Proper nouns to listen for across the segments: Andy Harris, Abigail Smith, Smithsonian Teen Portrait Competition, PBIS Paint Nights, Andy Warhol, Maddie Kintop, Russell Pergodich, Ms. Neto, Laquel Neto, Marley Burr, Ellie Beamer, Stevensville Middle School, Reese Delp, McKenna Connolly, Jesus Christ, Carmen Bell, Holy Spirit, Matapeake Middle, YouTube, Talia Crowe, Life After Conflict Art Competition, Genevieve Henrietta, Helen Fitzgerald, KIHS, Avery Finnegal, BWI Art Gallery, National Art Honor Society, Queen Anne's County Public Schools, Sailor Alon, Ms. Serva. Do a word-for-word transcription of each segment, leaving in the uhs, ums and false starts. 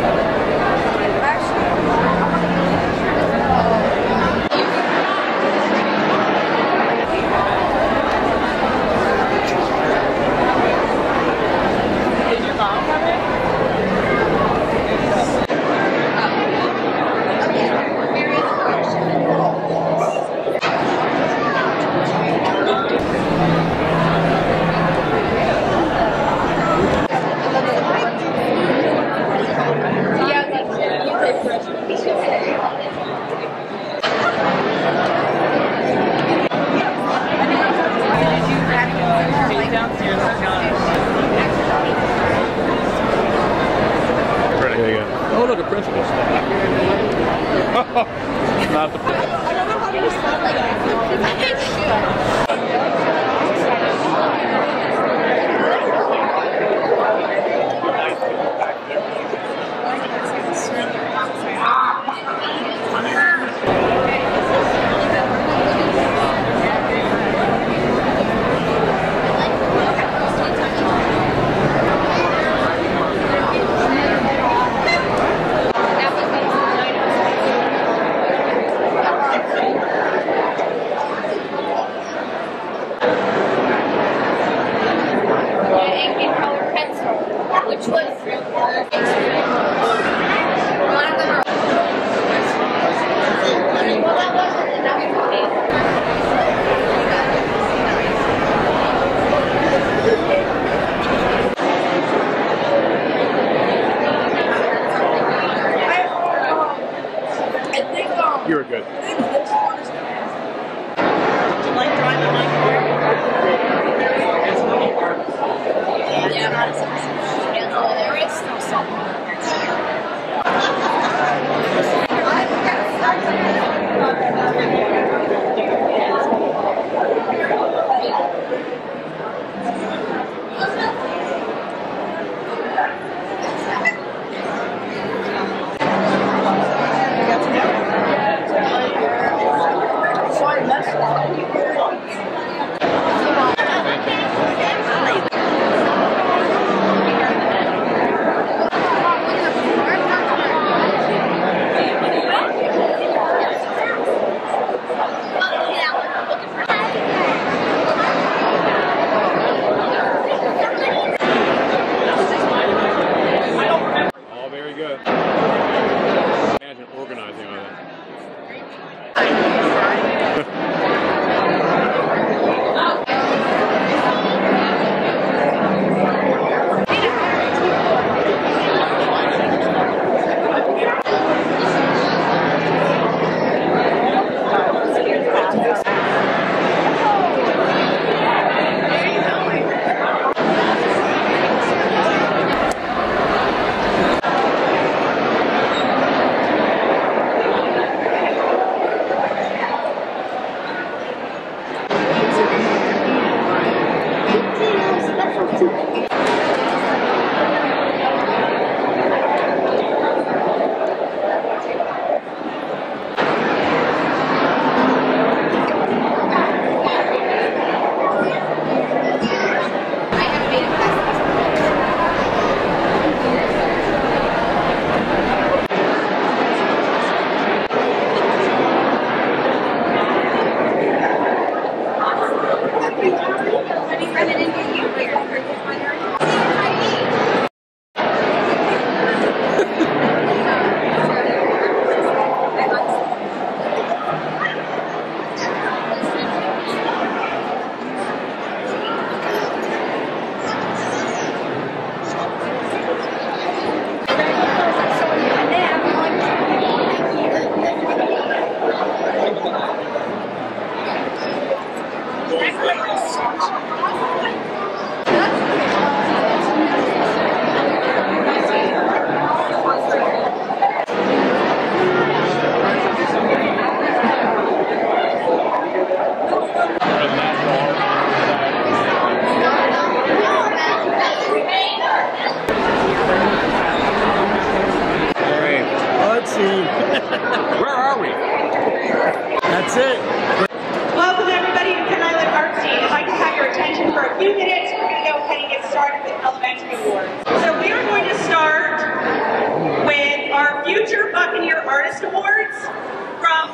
Thank you.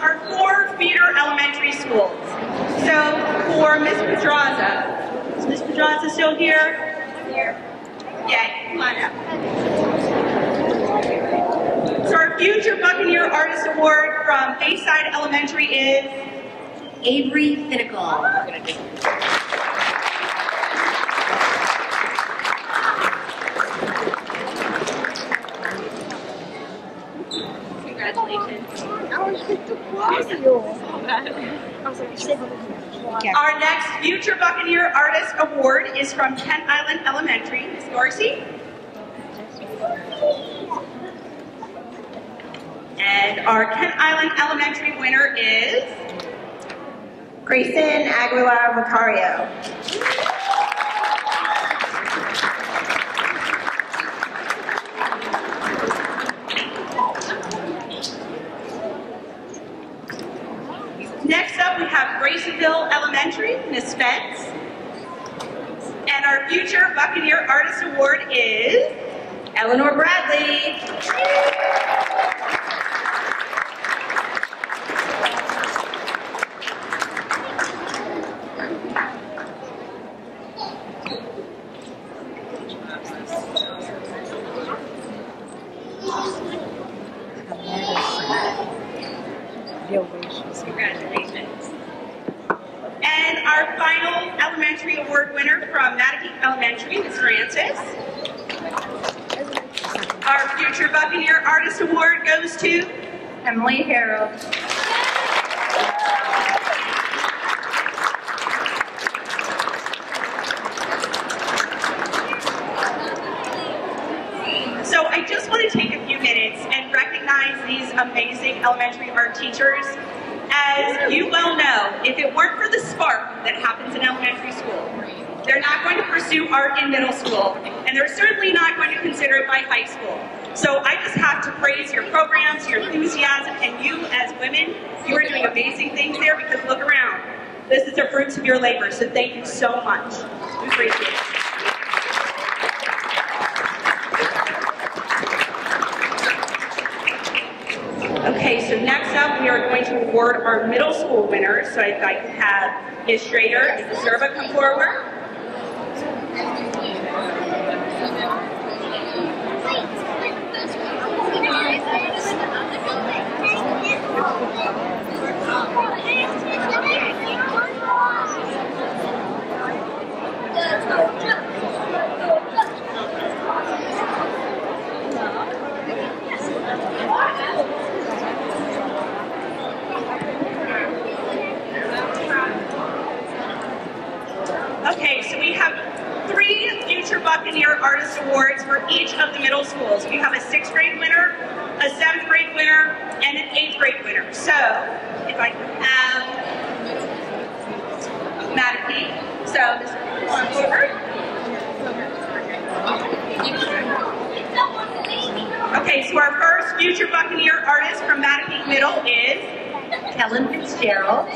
are core feeder elementary schools. So for Miz Pedraza, is Miz Pedraza still here? Here. Yay, come on up. So our Future Buccaneer Artist Award from Bayside Elementary is Avery Finnegal. Congratulations. Our next Future Buccaneer Artist Award is from Kent Island Elementary. Miz Dorsey. And our Kent Island Elementary winner is Grayson Aguilar Macario. Next up, we have Graysonville Elementary, Miz Spence. And our Future Buccaneer Artist Award is Eleanor Bradley. Congratulations. And our final elementary award winner from Matapeake Elementary, Miz Francis. Our Future Buccaneer Artist Award goes to Emily Harrell. So I just want to take a few minutes and recognize these amazing elementary art teachers. As you well know, if it weren't for the spark that happens in elementary school, they're not going to pursue art in middle school, and they're certainly not going to consider it by high school. So I just have to praise your programs, your enthusiasm, and you as women, you are doing amazing things there, because look around. This is the fruits of your labor, so thank you so much. We appreciate it. Okay, so next up we are going to award our middle school winners. So I'd like to have Miz Schrader and Miz Serva come forward. Okay, so we have three Future Buccaneer Artist Awards for each of the middle schools. We have a sixth grade winner, a seventh grade winner, and an eighth grade winner. So, if I can have Matapeake. So, this is one over. Okay, so our first Future Buccaneer Artist from Matapeake Middle is Helen Fitzgerald.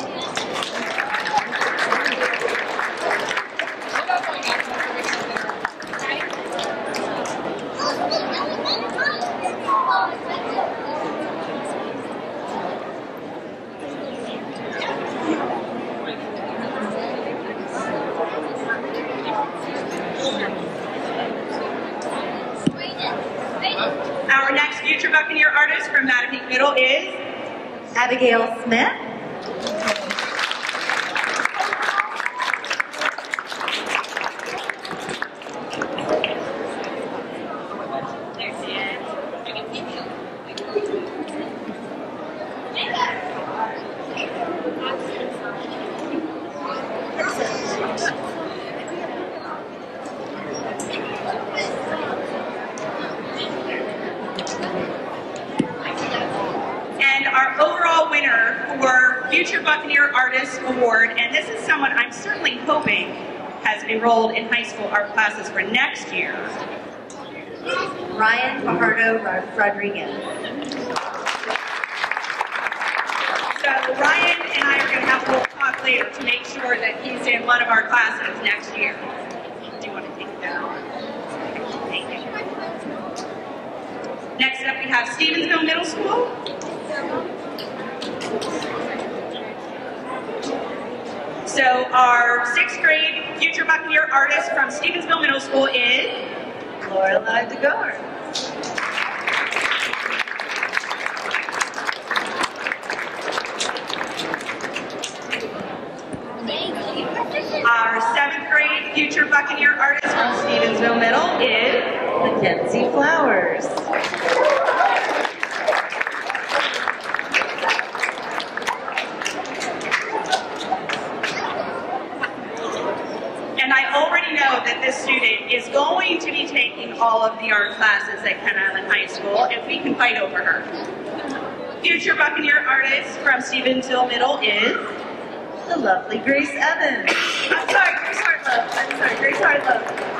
Our next Future Buccaneer Artist from Matapeake Middle is Abigail Smith. Enrolled in high school art classes for next year. Ryan Fajardo Rodriguez. So Ryan and I are going to have a little talk later to make sure that he's in one of our classes next year. Do you want to take that on? Thank you. Next up we have Stevensville Middle School. So our sixth grade future Buccaneer artist from Stevensville Middle School is Lorelai DeGar. Our seventh grade future Buccaneer artist from Stevensville Middle is Mackenzie Flowers. Is going to be taking all of the art classes at Kent Island High School if we can fight over her. Future Buccaneer artist from Stevensville Middle is the lovely Grace Evans. I'm sorry, Grace Hartlove. I'm sorry, Grace Hartlove.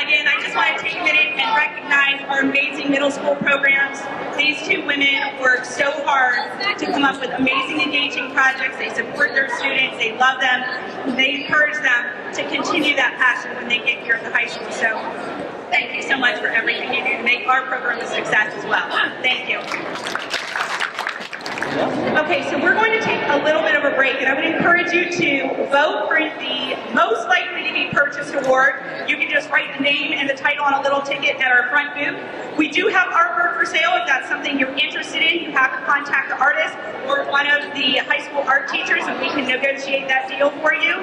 Again, I just want to take a minute and recognize our amazing middle school programs. These two women work so hard to come up with amazing, engaging projects. They support their students, they love them, they encourage them to continue that passion when they get here at the high school. So thank you so much for everything you do to make our program a success as well. Thank you. Okay, so we're going to take a little bit of a break, and I would encourage you to vote for the most likely to be purchased award. You can just write the name and the title on a little ticket at our front booth. We do have artwork for sale. If that's something you're interested in, you have to contact the artist or one of the high school art teachers, and we can negotiate that deal for you.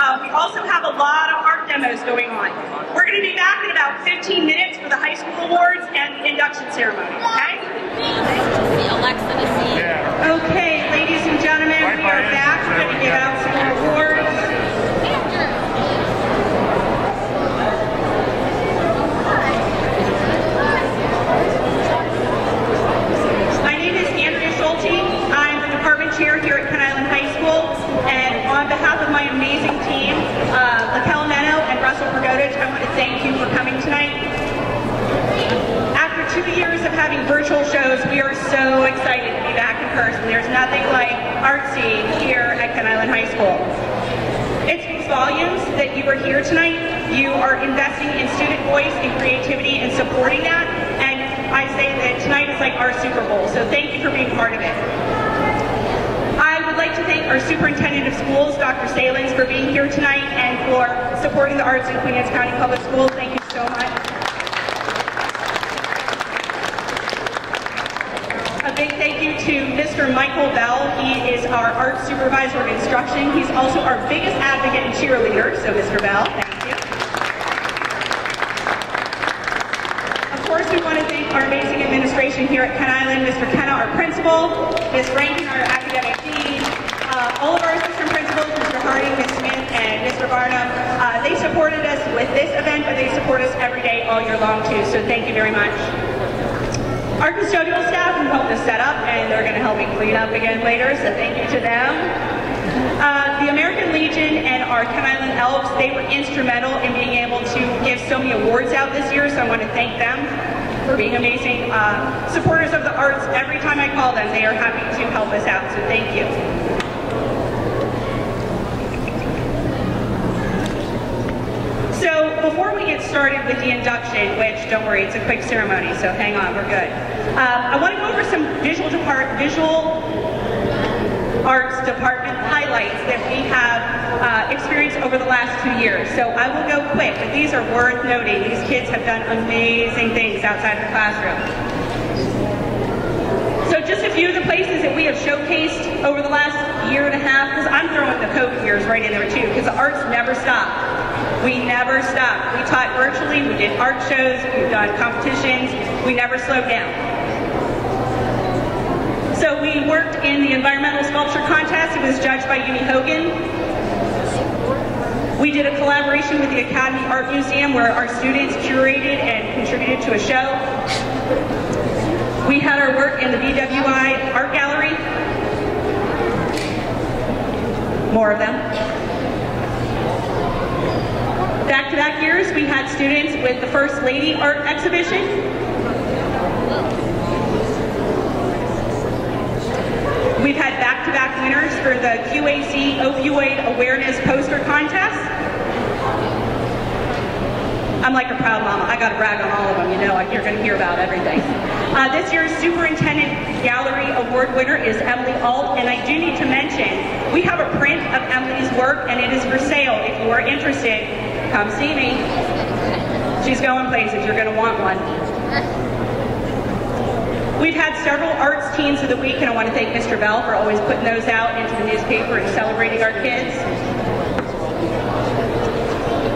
Um, we also have a lot of art demos going on. We're going to be back in about fifteen minutes for the high school awards and the induction ceremony, okay? Okay, ladies and gentlemen, we are back. We're going to give out some awards. Chair here at Kent Island High School, and on behalf of my amazing team, uh, Laquel Neto and Russell Pergodich, I want to thank you for coming tonight. After two years of having virtual shows, we are so excited to be back in person. There's nothing like artsy here at Kent Island High School. It speaks volumes that you are here tonight. You are investing in student voice and creativity and supporting that, and I say that tonight is like our Super Bowl, so thank you for being part of it. I'd like to thank our superintendent of schools, Doctor Salins, for being here tonight and for supporting the arts in Queen Anne's County Public Schools. Thank you so much. A big thank you to Mister Michael Bell. He is our art supervisor of instruction. He's also our biggest advocate and cheerleader, so Mister Bell, thank you. Of course, we want to thank our amazing administration here at Kent Island, Mister Kenna, our principal, Miz Rankin, our academic dean, Uh, all of our assistant principals, Mister Harding, Miz Smith, and Mister Barnum. Uh, they supported us with this event, but they support us every day all year long too, so thank you very much. Our custodial staff who helped us set up, and they're going to help me clean up again later, so thank you to them. Uh, the American Legion and our Kent Island Elks, they were instrumental in being able to give so many awards out this year, so I want to thank them for being amazing uh, supporters of the arts. Every time I call them, they are happy to help us out, so thank you. So before we get started with the induction, which don't worry, it's a quick ceremony, so hang on, we're good. Um, I want to go over some visual depart visual arts department highlights that we have uh, experienced over the last two years. So I will go quick, but these are worth noting. These kids have done amazing things outside the classroom. So just a few of the places that we have showcased over the last year and a half, because I'm throwing the COVID years right in there too, because the arts never stopped. We never stopped. We taught virtually, we did art shows, we've done competitions, we never slowed down. So we worked in the environmental sculpture contest. It was judged by Yumi Hogan. We did a collaboration with the Academy Art Museum where our students curated and contributed to a show. We had our work in the B W I Art Gallery. More of them. Back-to-back years, we had students with the First Lady Art Exhibition. We've had back-to-back winners for the Q A C Opioid Awareness Poster Contest. I'm like a proud mama. I gotta brag on all of them, you know, you're gonna hear about everything. Uh, this year's Superintendent Gallery Award winner is Emily Ault, and I do need to mention, we have a print of Emily's work and it is for sale. If you are interested, come see me. She's going places, you're gonna want one. We've had several arts teams of the week, and I wanna thank Mister Bell for always putting those out into the newspaper and celebrating our kids.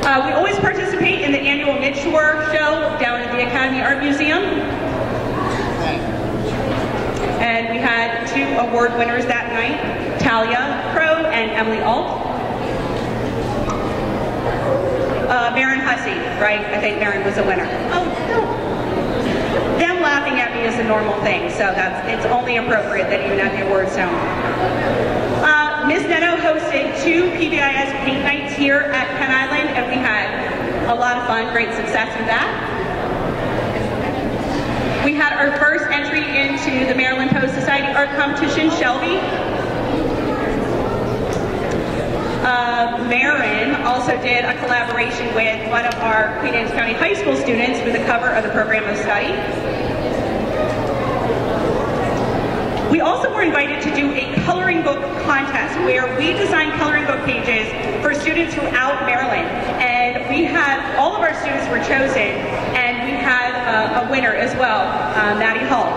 Uh, we always participate in the annual Midshore show down at the Academy Art Museum. And we had two award winners that night, Talia Crowe and Emily Ault. Uh, Marin Hussey, right? I think Marin was a winner. Oh, no. Them laughing at me is a normal thing, so that's it's only appropriate that even at the award zone. Um, Miz Neto hosted two P B I S Paint Nights here at Kent Island, and we had a lot of fun, great success with that. We had our first entry into the Maryland Post Society Art Competition, Shelby. Uh, Marin also did a collaboration with one of our Queen Anne's County High School students with a cover of the program of study. We also were invited to do a coloring book contest where we designed coloring book pages for students throughout Maryland. And we had, all of our students were chosen, and we had uh, a winner as well, uh, Maddie Hull.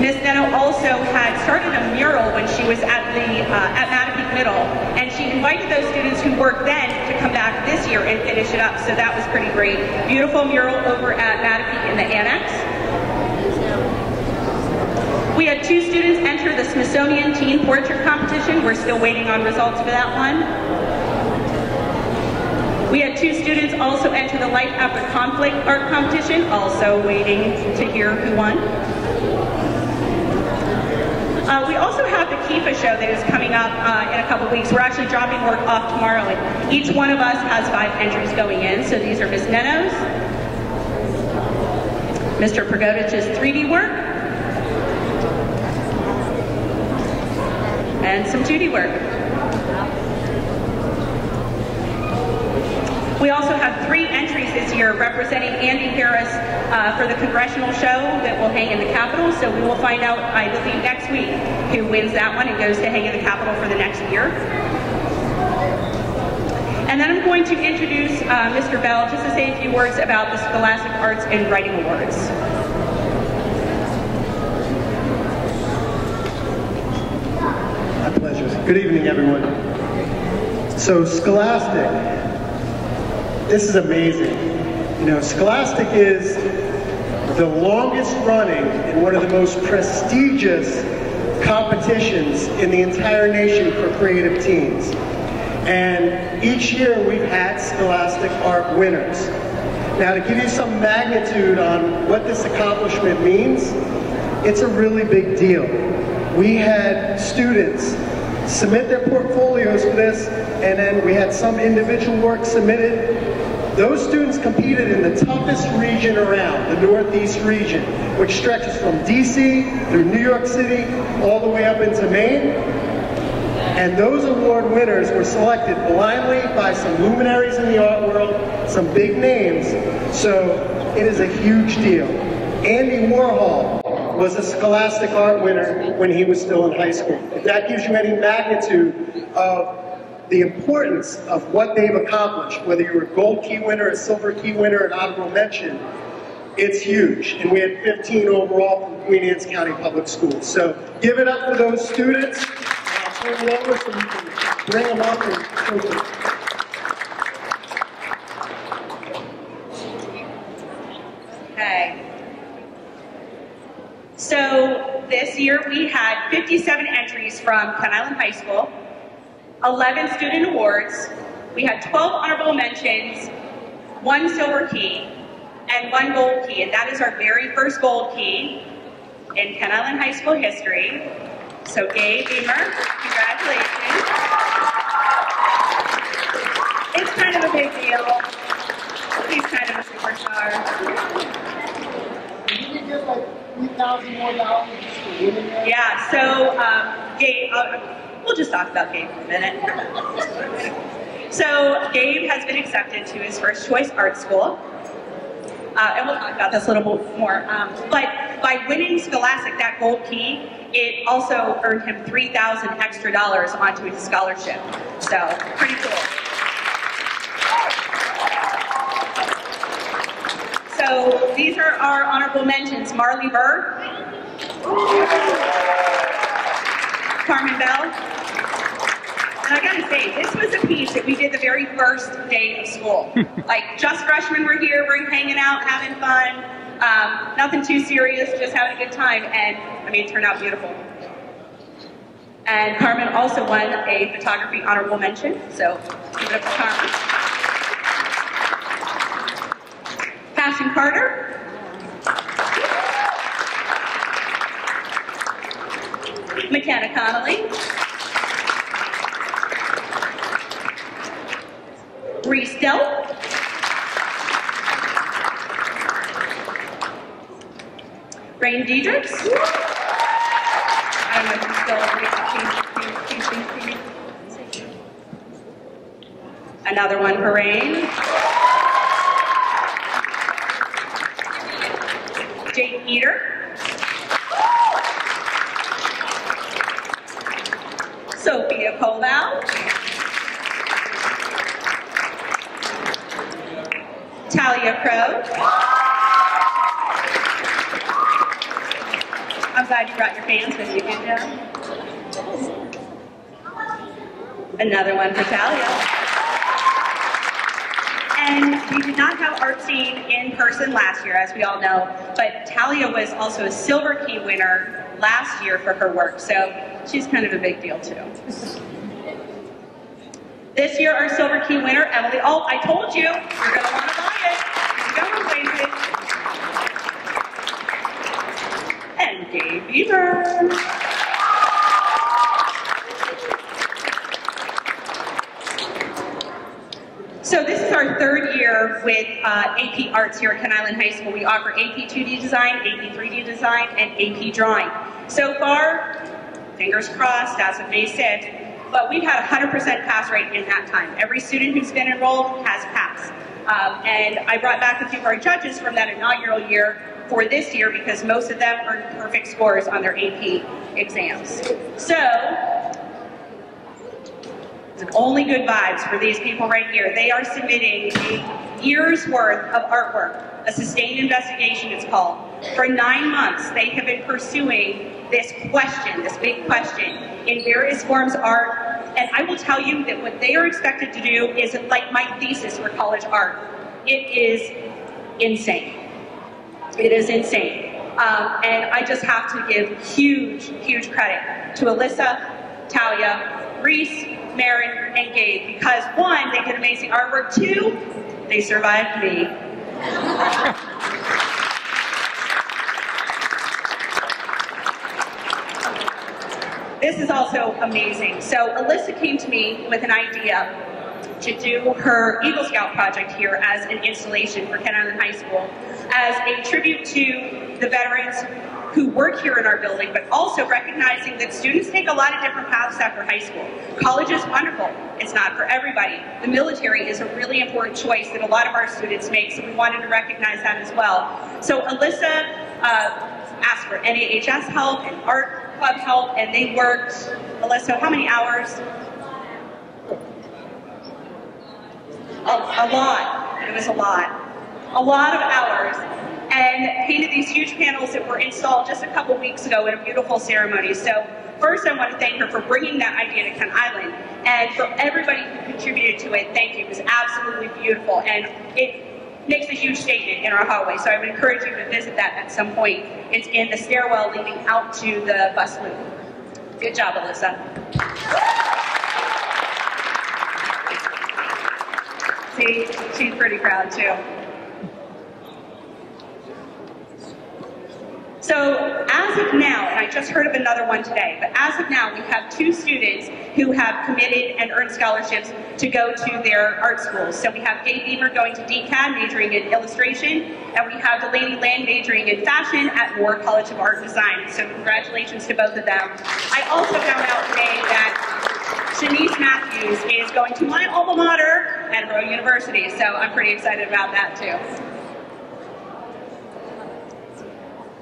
Miz Neto also had started a mural when she was at the uh, at Matapeake Middle, and she invited those students who worked then to come back this year and finish it up, so that was pretty great. Beautiful mural over at Matapeake in the annex. We had two students enter the Smithsonian Teen Portrait Competition. We're still waiting on results for that one. We had two students also enter the Life After Conflict Art Competition, also waiting to hear who won. Uh, we also have the K I F A show that is coming up uh, in a couple weeks. We're actually dropping work off tomorrow. And each one of us has five entries going in, so these are Miz Neno's, Mister Pergodich's three D work, and some two D work. We also have three entries this year representing Andy Harris uh, for the congressional show that will hang in the Capitol, so we will find out, I believe, next week who wins that one and goes to hang in the Capitol for the next year. And then I'm going to introduce uh, Mister Bell just to say a few words about the Scholastic Arts and Writing Awards. Good evening, everyone. So Scholastic, this is amazing. You know, Scholastic is the longest running and one of the most prestigious competitions in the entire nation for creative teens. And each year we've had Scholastic Art winners. Now, to give you some magnitude on what this accomplishment means, it's a really big deal. We had students submit their portfolios for this, and then we had some individual work submitted. Those students competed in the toughest region around, the Northeast region, which stretches from D C through New York City, all the way up into Maine. And those award winners were selected blindly by some luminaries in the art world, some big names, so it is a huge deal. Andy Warhol was a Scholastic Art winner when he was still in high school. If that gives you any magnitude of the importance of what they've accomplished, whether you're a gold key winner, a silver key winner, an honorable mention, it's huge. And we had fifteen overall from Queen Anne's County Public Schools. So give it up for those students. I'll turn it over so you can bring them up and show them. Okay. So this year we had fifty-seven entries from Kent Island High School, eleven student awards, we had twelve honorable mentions, one silver key, and one gold key, and that is our very first gold key in Kent Island High School history. So Gabe Beamer, congratulations. It's kind of a big deal. He's kind of a superstar. Yeah, so um, Gabe, uh, we'll just talk about Gabe for a minute. So Gabe has been accepted to his first choice art school. Uh, and we'll talk about this a little bit more. Um, but by winning Scholastic, that gold key, it also earned him three thousand dollars extra dollars onto his scholarship. So pretty cool. So these are our honorable mentions. Marley Burr, Carmen Bell. And I gotta say, this was a piece that we did the very first day of school. Like, just freshmen were here, we're hanging out, having fun. Um, nothing too serious, just having a good time. And I mean, it turned out beautiful. And Carmen also won a photography honorable mention. So give it up for Carmen. Ashton Carter, McKenna Connolly, Reese Dell, Rain Deedrich. I don't know if he's still another one for Rain. Jake Eater, Sophia Koval, Talia Crowe. I'm glad you brought your fans with you, didn't you? Another one for Talia. And we did not have art scene in person last year, as we all know, but Talia was also a Silver Key winner last year for her work, so she's kind of a big deal too. This year, our Silver Key winner, Emily Ault. I told you, you're going to want to buy it. You're going to win it. And Gabe Beamer. So this is our third year with uh, A P Arts here at Kent Island High School. We offer A P two D Design, A P three D Design, and A P Drawing. So far, fingers crossed, as of May sixth, but we've had a one hundred percent pass rate in that time. Every student who's been enrolled has passed. Um, and I brought back a few of our judges from that inaugural year for this year because most of them earned perfect scores on their A P exams. So, only good vibes for these people right here. They are submitting a year's worth of artwork, a sustained investigation it's called. For nine months, they have been pursuing this question, this big question, in various forms of art. And I will tell you that what they are expected to do is like my thesis for college art. It is insane. It is insane. Um, and I just have to give huge, huge credit to Alyssa, Talia, Reese, Marin, and Gabe, because one, they did amazing artwork, two, they survived me. This is also amazing. So Alyssa came to me with an idea to do her Eagle Scout project here as an installation for Kent Island High School as a tribute to the veterans who work here in our building, but also recognizing that students take a lot of different paths after high school. College is wonderful, it's not for everybody. The military is a really important choice that a lot of our students make, so we wanted to recognize that as well. So Alyssa uh, asked for N A H S help and art club help, and they worked, Alyssa, how many hours? A, a lot, it was a lot. A lot of hours, and painted these huge panels that were installed just a couple weeks ago in a beautiful ceremony. So first I want to thank her for bringing that idea to Kent Island, and for everybody who contributed to it, thank you. It was absolutely beautiful, and it makes a huge statement in our hallway, so I would encourage you to visit that at some point. It's in the stairwell leading out to the bus loop. Good job, Alyssa. See, she's pretty proud too. So as of now, and I just heard of another one today, but as of now, we have two students who have committed and earned scholarships to go to their art schools. So we have Gabe Beamer going to D C A D, majoring in illustration, and we have Delaney Land majoring in fashion at Moore College of Art and Design. So congratulations to both of them. I also found out today that Denise Matthews is going to my alma mater, Edinburgh University, so I'm pretty excited about that too.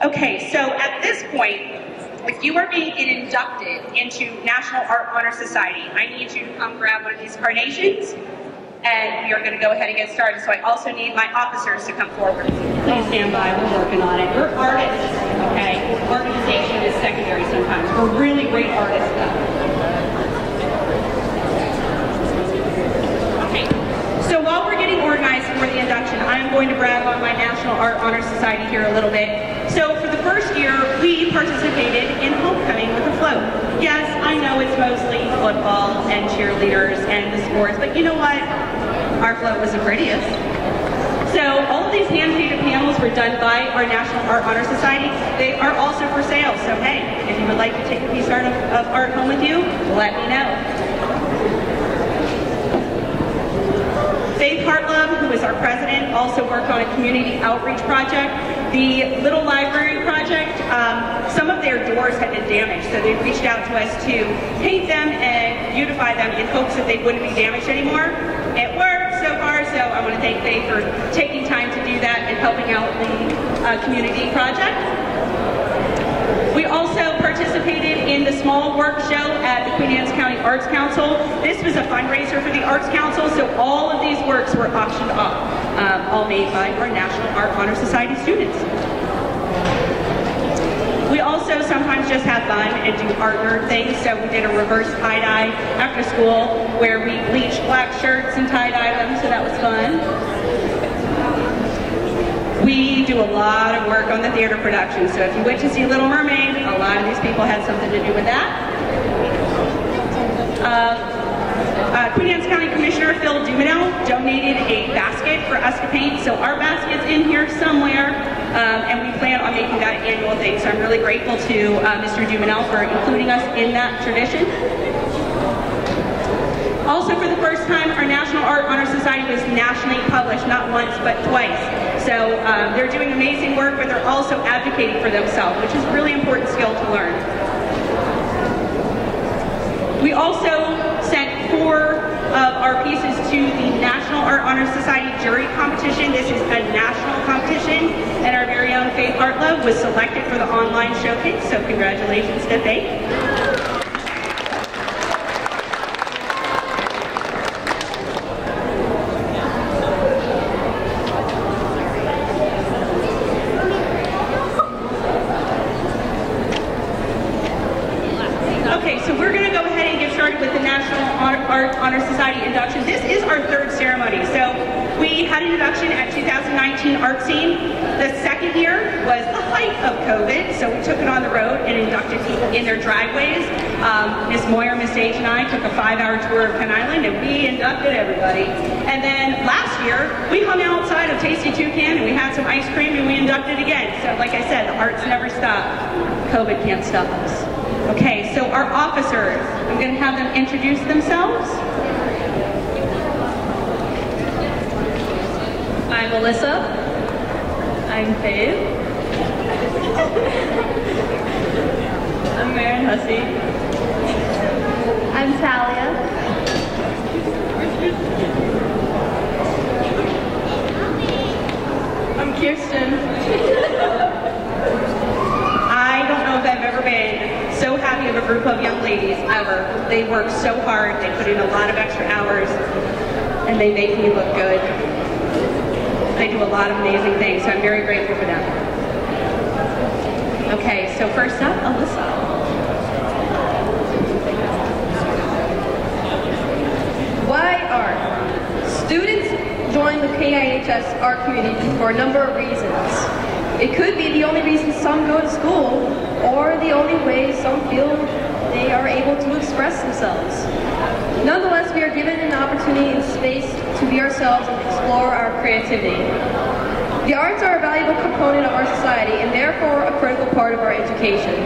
Okay, so at this point, if you are being inducted into National Art Honor Society, I need you to come grab one of these carnations, and we are going to go ahead and get started. So I also need my officers to come forward. Please stand by, we're working on it. We're artists, okay? Organization is secondary sometimes. We're really great artists, though. Okay, so while we're getting organized for the induction, I'm going to brag on my National Art Honor Society here a little bit. So for the first year, we participated in homecoming with a float. Yes, I know it's mostly football and cheerleaders and the sports, but you know what? Our float was the prettiest. So all of these hand-painted panels were done by our National Art Honor Society. They are also for sale, so hey, if you would like to take a piece of, of art home with you, let me know. Faith Hartlove, who is our president, also worked on a community outreach project. The Little Library Project, um, some of their doors had been damaged, so they reached out to us to paint them and beautify them in hopes that they wouldn't be damaged anymore. It worked so far, so I want to thank Faye for taking time to do that and helping out the uh, community project. We also participated in the small work show at the Queen Anne's County Arts Council. This was a fundraiser for the Arts Council, so all of these works were auctioned off. Um, all made by our National Art Honor Society students. We also sometimes just have fun and do art nerd things, so we did a reverse tie-dye after school where we bleached black shirts and tie-dye them, so that was fun. We do a lot of work on the theater production, so if you went to see Little Mermaid, a lot of these people had something to do with that. Uh, Uh, Queen Anne's County Commissioner Phil Dumanel donated a basket for us to paint, so our basket's in here somewhere, um, and we plan on making that an annual thing, so I'm really grateful to uh, Mister Dumanel for including us in that tradition. Also, for the first time, our National Art Honor Society was nationally published, not once, but twice. So um, they're doing amazing work, but they're also advocating for themselves, which is a really important skill to learn. We also sent four of our pieces to the National Art Honor Society jury competition. This is a national competition, and our very own Faith Hartlove was selected for the online showcase, so congratulations to Faith. COVID can't stop us. Okay, so our officers, I'm going to have them introduce themselves. I'm Alyssa. I'm Faith. I'm Marin Hussey. I'm Talia. I'm Kirsten. I've ever been so happy of a group of young ladies ever. They work so hard, they put in a lot of extra hours, and they make me look good. They do a lot of amazing things, so I'm very grateful for them. Okay, so first up, Alyssa. Why art? Students join the K I H S art community for a number of reasons. It could be the only reason some go to school, or the only way some feel they are able to express themselves. Nonetheless, we are given an opportunity and space to be ourselves and explore our creativity. The arts are a valuable component of our society, and therefore a critical part of our education.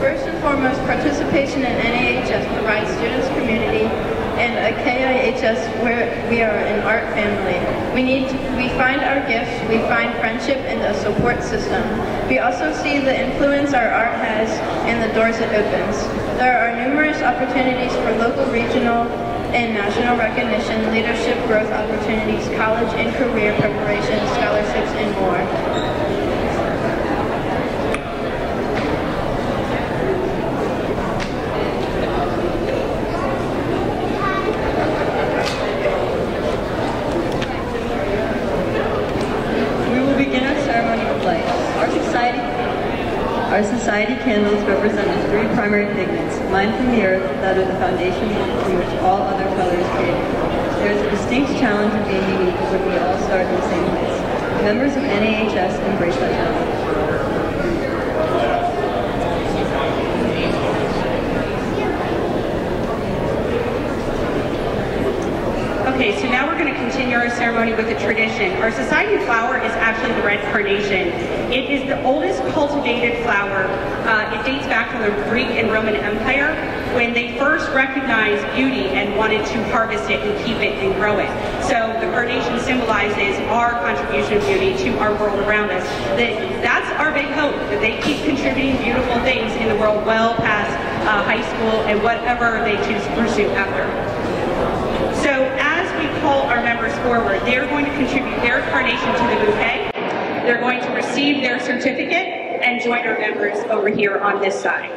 First and foremost, participation in N A H S provides students community and a At K I H S, we're, we are an art family. We, need, we find our gifts, we find friendship and a support system. We also see the influence our art has and the doors it opens. There are numerous opportunities for local, regional, and national recognition, leadership, growth opportunities, college and career preparation, scholarships, and more. Our society candles represented three primary pigments, mined from the earth, that are the foundation from which all other colors created. There is a distinct challenge of being unique when we all start in the same place. Members of N A H S embrace that challenge. Okay, so now we're going to continue our ceremony with a tradition. Our society flower is actually the red carnation. It is the oldest cultivated flower. Uh, it dates back to the Greek and Roman Empire when they first recognized beauty and wanted to harvest it and keep it and grow it. So the carnation symbolizes our contribution of beauty to our world around us. That, that's our big hope, that they keep contributing beautiful things in the world well past uh, high school and whatever they choose to pursue after. So as we call our members forward, they're going to contribute their carnation to the bouquet. They're going to receive their certificate and join our members over here on this side.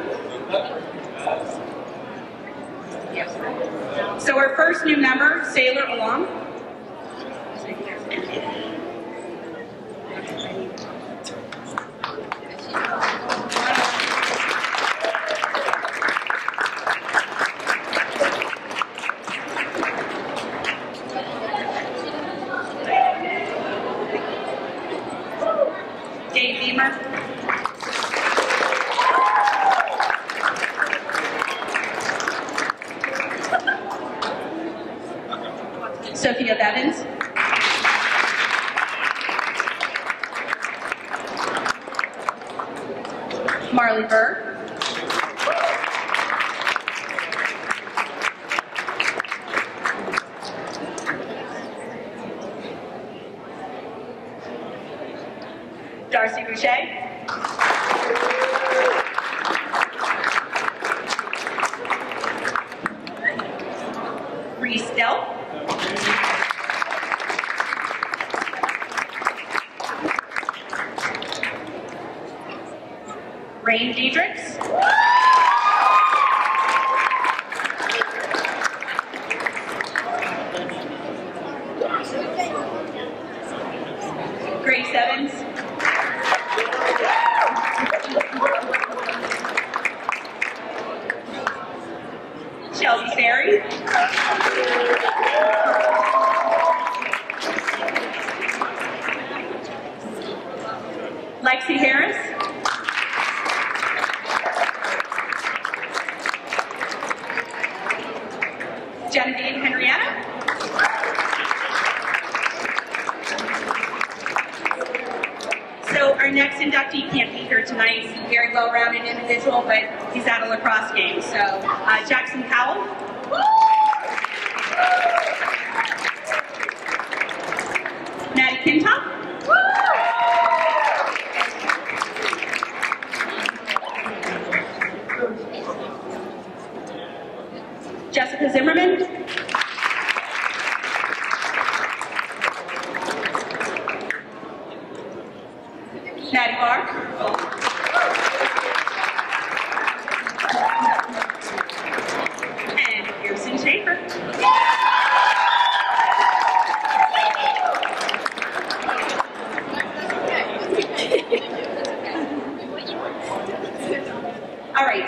So our first new member, Sailor Alum. Gabe Beamer. Sophia Bevins. Marley Burr. Darcy Boucher. Reese Dell. Rain Deedrich. Grace Evans. Chelsea Ferry. Lexi Harris. Genevieve Henrietta. So our next inductee can't be here tonight. He's a very well-rounded individual, but he's at a lacrosse game. So uh, Jackson Powell. Maddie Kintop. Jessica Zimmerman. Maddie Barr.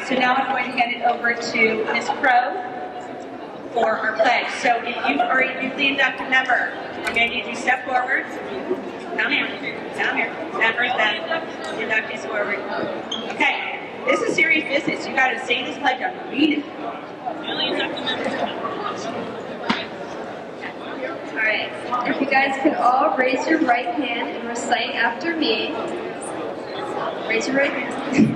So now I'm going to hand it over to Miz Crowe for her pledge. So if you are a newly inducted member, I'm going to need you to step forward. Down here. Down here. Members that inductees forward. Okay. This is serious business. You gotta say this pledge and read it. Alright. If you guys could all raise your right hand and recite after me. Raise your right hand.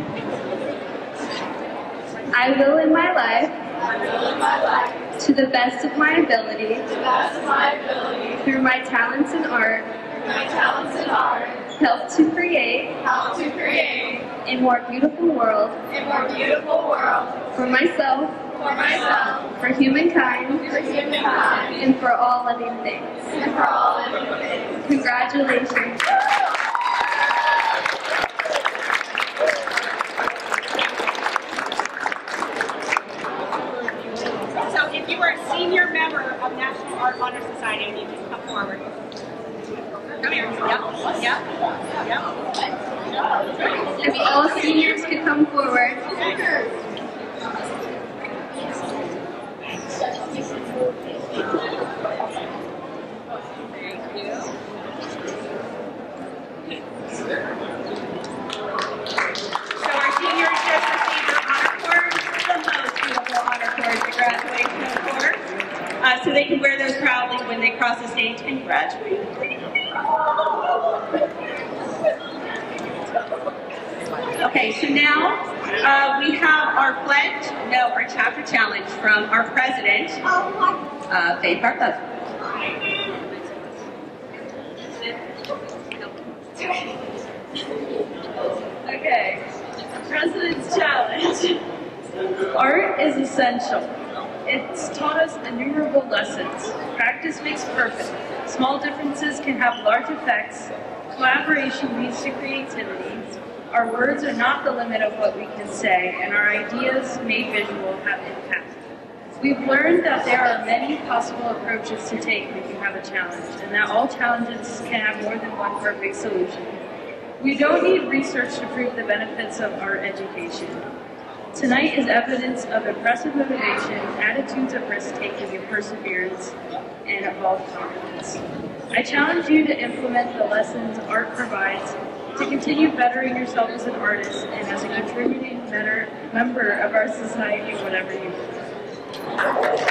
I will in my life, I will in my life to the best of my ability, to the best of my ability through my talents and art, through my talents and art, help to create, help to create a more beautiful world, a more beautiful world for myself, for myself, for humankind, for humankind, and for all living things. And for all living things. Congratulations. So if you are a senior member of National Art Honor Society, you can come forward. Come here. Yep. Yep. Yep. If all seniors could come forward. Uh, so they can wear those proudly when they cross the stage and graduate. Okay, so now uh, we have our pledge, no, our chapter challenge from our president, uh, Faith Hartlove. Okay, President's Challenge. Art is essential. It's taught us innumerable lessons. Practice makes perfect. Small differences can have large effects. Collaboration leads to creativity. Our words are not the limit of what we can say, and our ideas made visual have impact. We've learned that there are many possible approaches to take when you have a challenge, and that all challenges can have more than one perfect solution. We don't need research to prove the benefits of art education. Tonight is evidence of impressive motivation, attitudes of risk-taking and perseverance, and evolved confidence. I challenge you to implement the lessons art provides to continue bettering yourself as an artist and as a contributing better member of our society, whatever you do.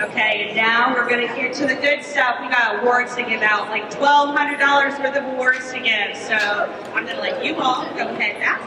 Okay, now we're going to get to the good stuff. We got awards to give out, like twelve hundred dollars worth of awards to give. So I'm going to let you all go ahead now.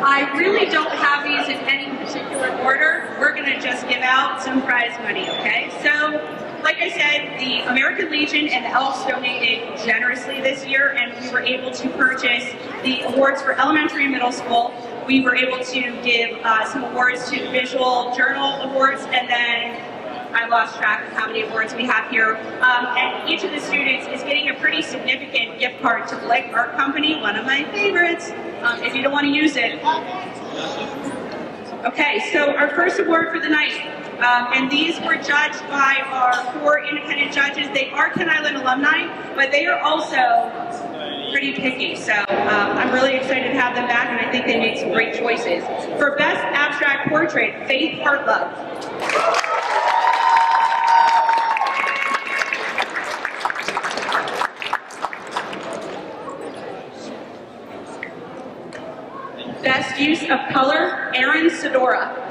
I really don't have these in any particular order. We're going to just give out some prize money, okay? So, like I said, the American Legion and the Elks donated generously this year, and we were able to purchase the awards for elementary and middle school. We were able to give uh, some awards to Visual Journal Awards, and then I lost track of how many awards we have here. Um, and each of the students is getting a pretty significant gift card to Blake Art Company, one of my favorites, um, if you don't want to use it. Okay, so our first award for the night. Um, and these were judged by our four independent judges. They are Kent Island alumni, but they are also pretty picky. So um, I'm really excited to have them back, and I think they made some great choices. For Best Abstract Portrait, Faith Hartlove. Best Use of Color, Erin Sedora.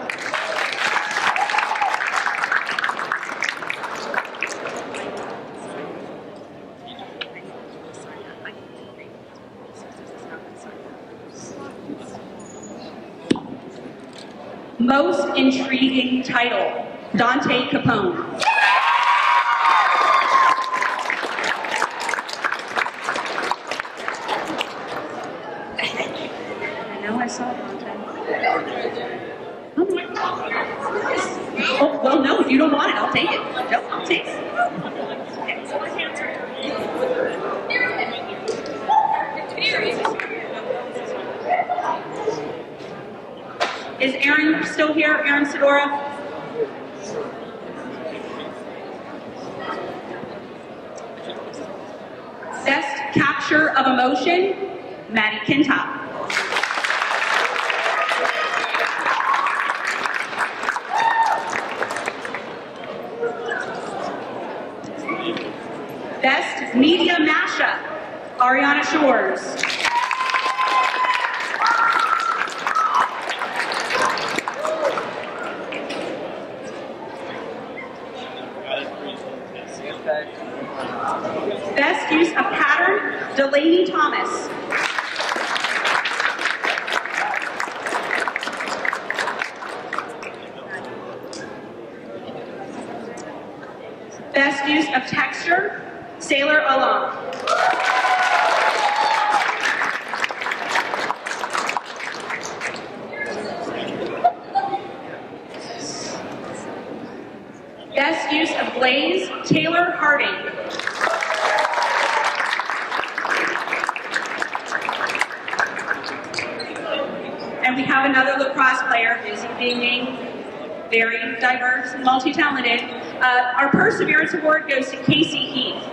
Most intriguing title, Dante Capone. I know I saw it one time. Oh, oh, well, no, if you don't want it, I'll take it. No, I'll take it. Okay, so let's answer it. Here it is. Is Erin still here, Erin Sedora? Best Capture of Emotion, Maddie Kintop. Ariana Shores. Best use of pattern, Delaney Thomas. Best use of texture, Sailor Alon. Best use of glaze, Taylor Harding. And we have another lacrosse player who's being named very diverse and multi-talented. Uh, our Perseverance Award goes to Casey Heath.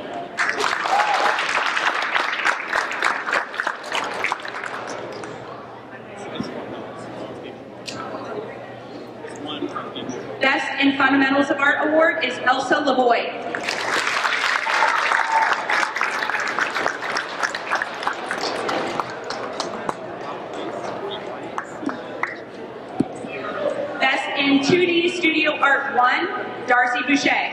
Best in Fundamentals of Art Award is Elsa Lavoie. Best in two D Studio Art one, Darcy Boucher.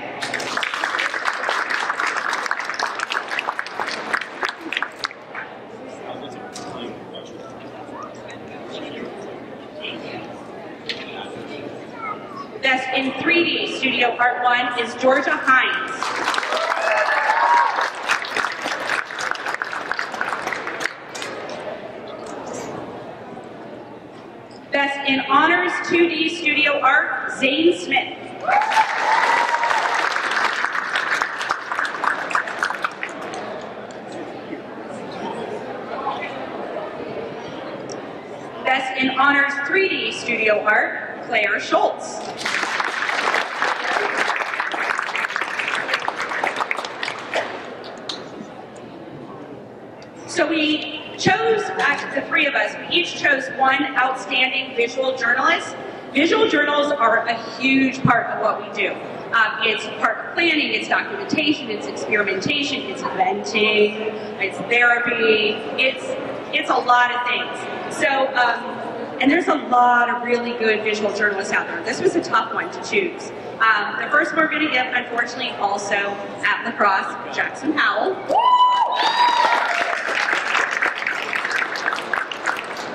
Part one is Georgia Hines. Best in Honors two D Studio Art, Zane Smith. Best in Honors three D Studio Art, Claire Schultz. So we chose, uh, the three of us, we each chose one outstanding visual journalist. Visual journals are a huge part of what we do. Um, it's part of planning, it's documentation, it's experimentation, it's inventing, it's therapy, it's, it's a lot of things. So, um, and there's a lot of really good visual journalists out there. This was a tough one to choose. Um, the first we're gonna give, unfortunately, also at lacrosse, Jackson Howell.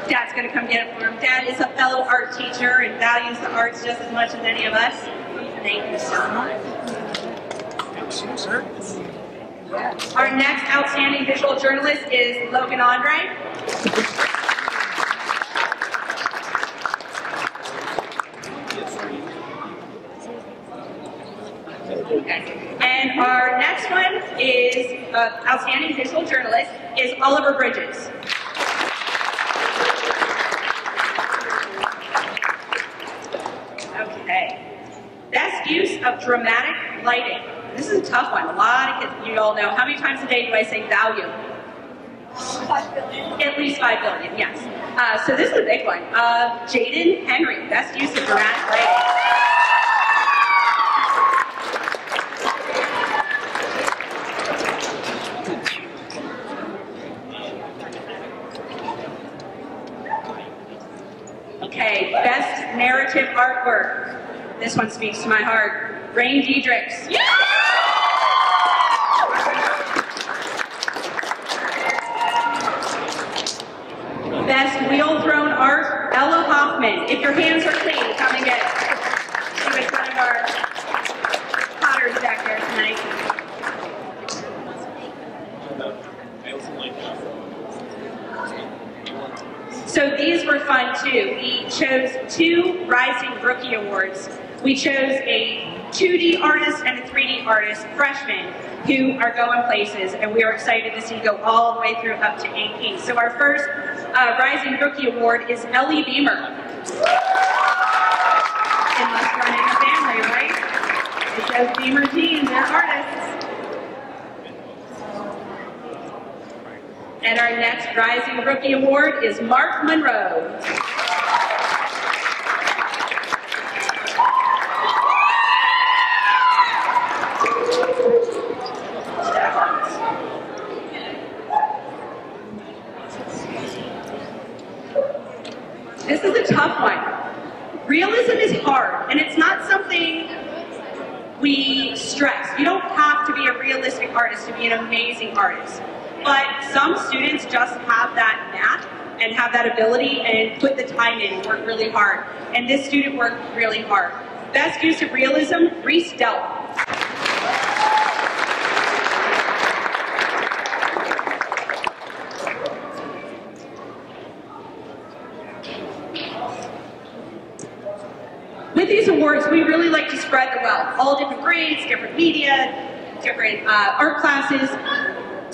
Dad's gonna come get it for him. Dad is a fellow art teacher and values the arts just as much as any of us. Thank you so much. Our next outstanding visual journalist is Logan Andre. Okay. And our next one is uh, outstanding visual journalist is Oliver Bridges. Use of dramatic lighting. This is a tough one. A lot of kids, you all know. How many times a day do I say value? Five billion. At least five billion, yes. Uh, so this is a big one. Uh, Jaden Henry, best use of dramatic lighting. Okay, best narrative artwork. This one speaks to my heart. Rain Deedrich. Yeah! Best wheel thrown art, Ella Hoffman. If your hands are clean, come and get it. She was one of our potters back there tonight. So these were fun too. We chose two Rising Rookie Awards. We chose a two D artist and a three D artist, freshmen, who are going places, and we are excited to see go all the way through up to A P. So our first uh, Rising Rookie Award is Ellie Beamer. And let's run in your family, right? It says Beamer Jeans, they're artists. And our next Rising Rookie Award is Mark Monroe. hard, and it's not something we stress. You don't have to be a realistic artist to be an amazing artist, but some students just have that knack and have that ability and put the time in, work really hard, and this student worked really hard. Best use of realism, Reese Delp. With these awards, we really like to spread the wealth. All different grades, different media, different uh, art classes.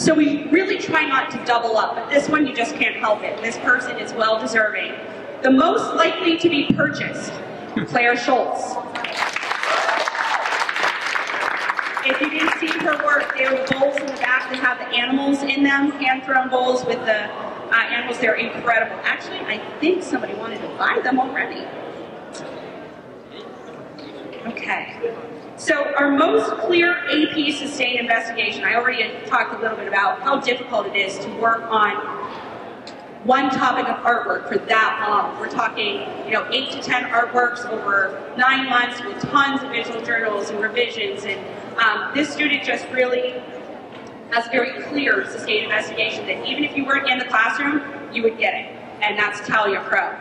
So we really try not to double up, but this one you just can't help it. This person is well deserving. The most likely to be purchased, Claire Schultz. If you didn't see her work, there were bowls in the back that have the animals in them, hand-thrown bowls with the uh, animals. They're incredible. Actually, I think somebody wanted to buy them already. Okay, so our most clear A P sustained investigation, I already talked a little bit about how difficult it is to work on one topic of artwork for that long. We're talking, you know, eight to ten artworks over nine months with tons of visual journals and revisions, and um, this student just really has very clear sustained investigation that even if you weren't in the classroom, you would get it, and that's Talia Crowe.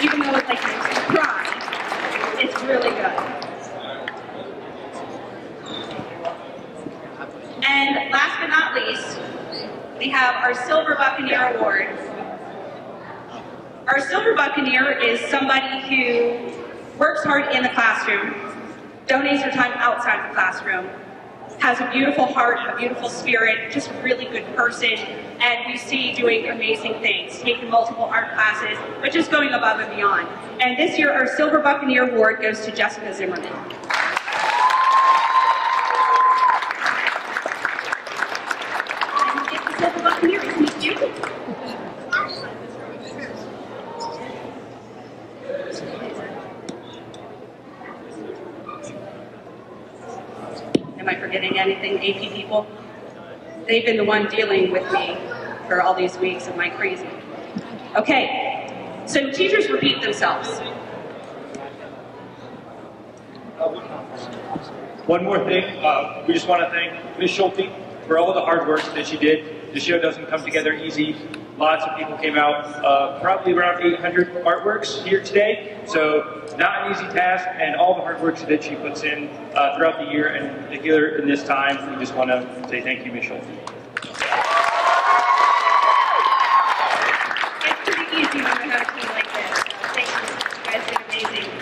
Even though it's like a surprise, it's really good. And last but not least, we have our Silver Buccaneer Award. Our Silver Buccaneer is somebody who works hard in the classroom, donates her time outside the classroom, has a beautiful heart, a beautiful spirit, just a really good person, and we see doing amazing things, taking multiple art classes, but just going above and beyond. And this year, our Silver Buccaneer Award goes to Jessica Zimmerman. And if the Silver Buccaneer is Miss Judy. Am I forgetting anything, A P people? They've been the one dealing with me for all these weeks of my crazy. Okay, so teachers repeat themselves. One more thing, uh, we just want to thank Miz Schulte for all the hard work that she did. The show doesn't come together easy. Lots of people came out, uh, probably around eight hundred artworks here today. So not an easy task, and all the hard work that she puts in uh, throughout the year, and particular in this time, we just want to say thank you, Miz Schulte. It's pretty easy when we have a team like this. Thank you. You guys did amazing.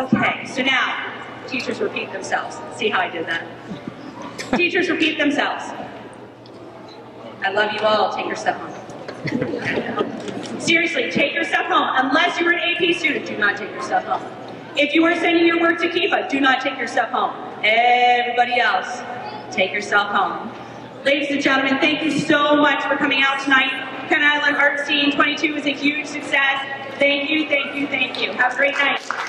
Okay, so now teachers repeat themselves. See how I did that? Teachers repeat themselves. I love you all. Take your stuff home. Seriously, take your stuff home. Unless you were an A P student, do not take your stuff home. If you were sending your work to Kiva, do not take your stuff home. Everybody else, take your stuff home. Ladies and gentlemen, thank you so much for coming out tonight. Kent Island Art Scene twenty-two is a huge success. Thank you, thank you, thank you. Have a great night.